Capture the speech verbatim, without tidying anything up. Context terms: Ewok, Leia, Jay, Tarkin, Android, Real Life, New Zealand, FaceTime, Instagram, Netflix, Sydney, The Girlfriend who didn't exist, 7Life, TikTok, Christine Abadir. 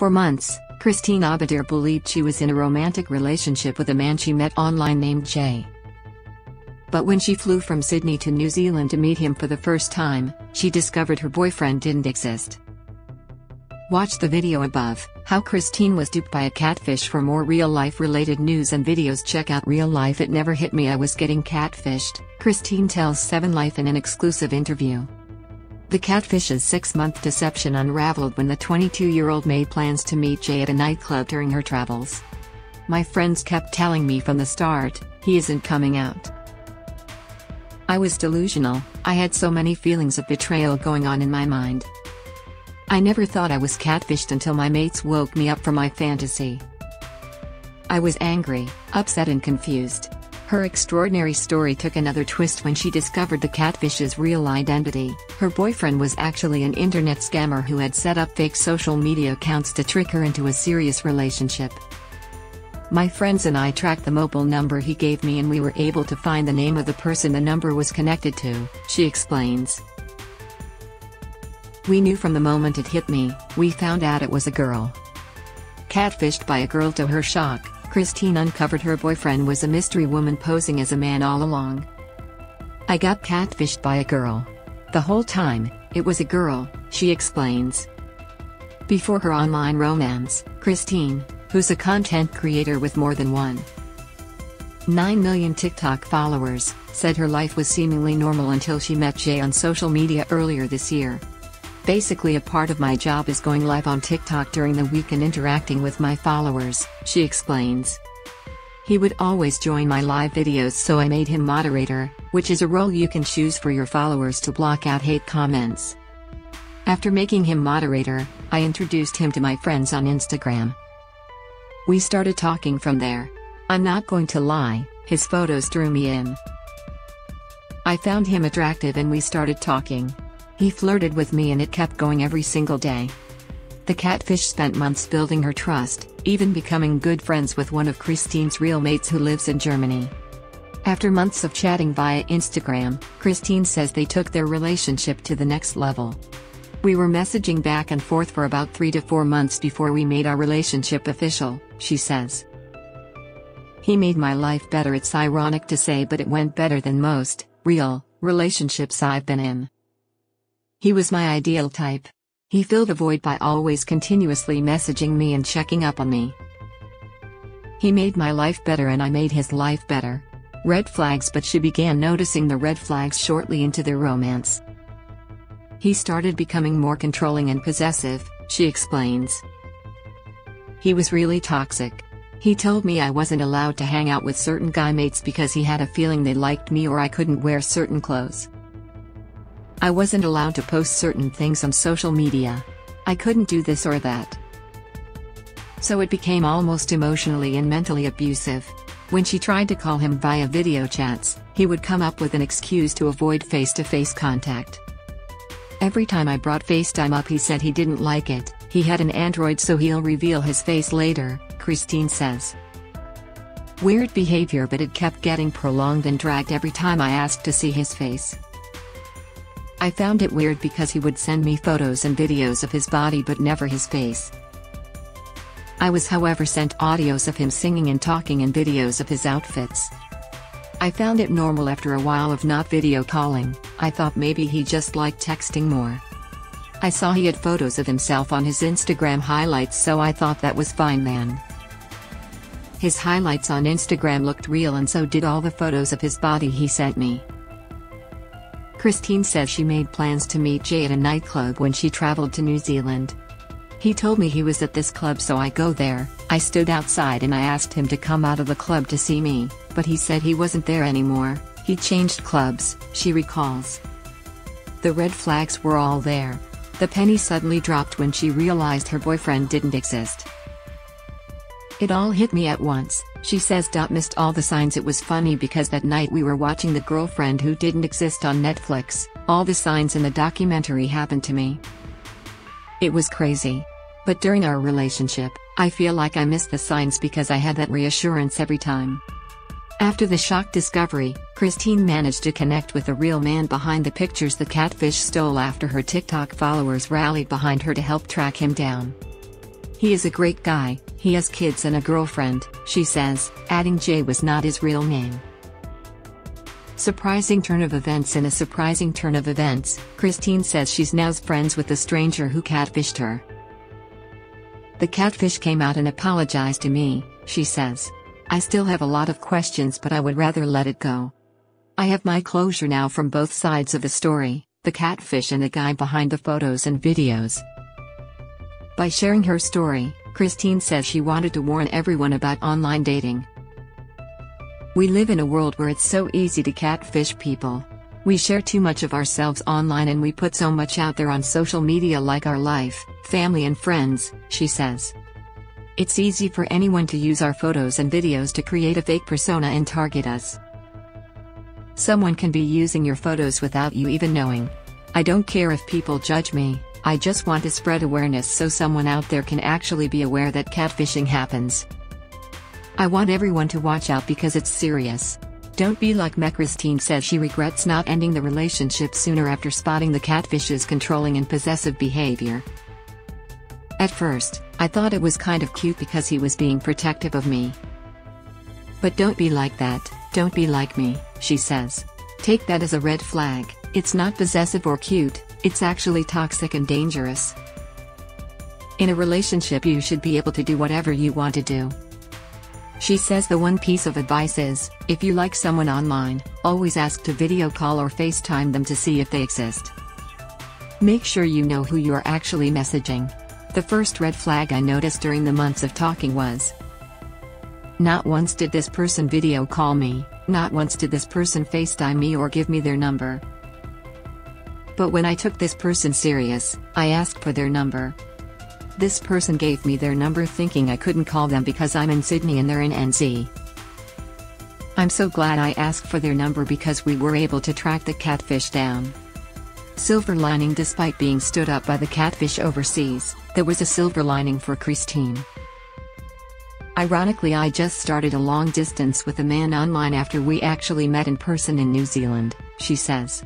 For months, Christine Abadir believed she was in a romantic relationship with a man she met online named Jay. But when she flew from Sydney to New Zealand to meet him for the first time, she discovered her boyfriend didn't exist. Watch the video above, How Christine Was Duped by a Catfish. For more real-life related news and videos, check out Real Life. It never hit me I was getting catfished, Christine tells seven life in an exclusive interview. The catfish's six-month deception unraveled when the twenty-two-year-old made plans to meet Jay at a nightclub during her travels. My friends kept telling me from the start, he isn't coming out. I was delusional, I had so many feelings of betrayal going on in my mind. I never thought I was catfished until my mates woke me up from my fantasy. I was angry, upset and confused. Her extraordinary story took another twist when she discovered the catfish's real identity. Her boyfriend was actually an internet scammer who had set up fake social media accounts to trick her into a serious relationship. My friends and I tracked the mobile number he gave me and we were able to find the name of the person the number was connected to, she explains. We knew from the moment it hit me, we found out it was a girl. Catfished by a girl. To her shock, Christine uncovered her boyfriend was a mystery woman posing as a man all along. I got catfished by a girl. The whole time, it was a girl, she explains. Before her online romance, Christine, who's a content creator with more than one point nine million TikTok followers, said her life was seemingly normal until she met Jay on social media earlier this year. Basically, a part of my job is going live on TikTok during the week and interacting with my followers, she explains. He would always join my live videos, so I made him moderator, which is a role you can choose for your followers to block out hate comments. After making him moderator, I introduced him to my friends on Instagram. We started talking from there. I'm not going to lie, his photos drew me in. I found him attractive and we started talking. He flirted with me and it kept going every single day. The catfish spent months building her trust, even becoming good friends with one of Christine's real mates who lives in Germany. After months of chatting via Instagram, Christine says they took their relationship to the next level. We were messaging back and forth for about three to four months before we made our relationship official, she says. He made my life better. It's ironic to say, but it went better than most real relationships I've been in. He was my ideal type. He filled a void by always continuously messaging me and checking up on me. He made my life better and I made his life better. Red flags. But she began noticing the red flags shortly into their romance. He started becoming more controlling and possessive, she explains. He was really toxic. He told me I wasn't allowed to hang out with certain guy mates because he had a feeling they liked me or I couldn't wear certain clothes. I wasn't allowed to post certain things on social media. I couldn't do this or that. So it became almost emotionally and mentally abusive. When she tried to call him via video chats, he would come up with an excuse to avoid face-to-face contact. Every time I brought FaceTime up, he said he didn't like it, he had an Android so he'll reveal his face later, Christine says. Weird behavior, but it kept getting prolonged and dragged every time I asked to see his face. I found it weird because he would send me photos and videos of his body but never his face. I was, however, sent audios of him singing and talking and videos of his outfits. I found it normal after a while of not video calling. I thought maybe he just liked texting more. I saw he had photos of himself on his Instagram highlights, so I thought that was fine then. His highlights on Instagram looked real and so did all the photos of his body he sent me. Christine says she made plans to meet Jay at a nightclub when she traveled to New Zealand. He told me he was at this club, so I go there. I stood outside and I asked him to come out of the club to see me, but he said he wasn't there anymore. He changed clubs, she recalls. The red flags were all there. The penny suddenly dropped when she realized her boyfriend didn't exist. It all hit me at once, she says. Missed all the signs. It was funny because that night we were watching The Girlfriend Who Didn't Exist on Netflix. All the signs in the documentary happened to me. It was crazy. But during our relationship, I feel like I missed the signs because I had that reassurance every time. After the shock discovery, Christine managed to connect with the real man behind the pictures the catfish stole after her TikTok followers rallied behind her to help track him down. He is a great guy, he has kids and a girlfriend, she says, adding Jay was not his real name. Surprising turn of events. In a surprising turn of events, Christine says she's now friends with the stranger who catfished her. The catfish came out and apologized to me, she says. I still have a lot of questions, but I would rather let it go. I have my closure now from both sides of the story, the catfish and the guy behind the photos and videos. By sharing her story, Christine says she wanted to warn everyone about online dating. We live in a world where it's so easy to catfish people. We share too much of ourselves online and we put so much out there on social media, like our life, family and friends, she says. It's easy for anyone to use our photos and videos to create a fake persona and target us. Someone can be using your photos without you even knowing. I don't care if people judge me. I just want to spread awareness so someone out there can actually be aware that catfishing happens. I want everyone to watch out because it's serious. Don't be like me. Christine says she regrets not ending the relationship sooner after spotting the catfish's controlling and possessive behavior. At first, I thought it was kind of cute because he was being protective of me. But don't be like that, don't be like me, she says. Take that as a red flag. It's not possessive or cute. It's actually toxic and dangerous. In a relationship, you should be able to do whatever you want to do. She says the one piece of advice is, if you like someone online, always ask to video call or FaceTime them to see if they exist. Make sure you know who you are actually messaging. The first red flag I noticed during the months of talking was, not once did this person video call me, not once did this person FaceTime me or give me their number. But when I took this person serious, I asked for their number. This person gave me their number thinking I couldn't call them because I'm in Sydney and they're in N Z. I'm so glad I asked for their number because we were able to track the catfish down. Silver lining. Despite being stood up by the catfish overseas, there was a silver lining for Christine. Ironically, I just started a long distance with a man online after we actually met in person in New Zealand, she says.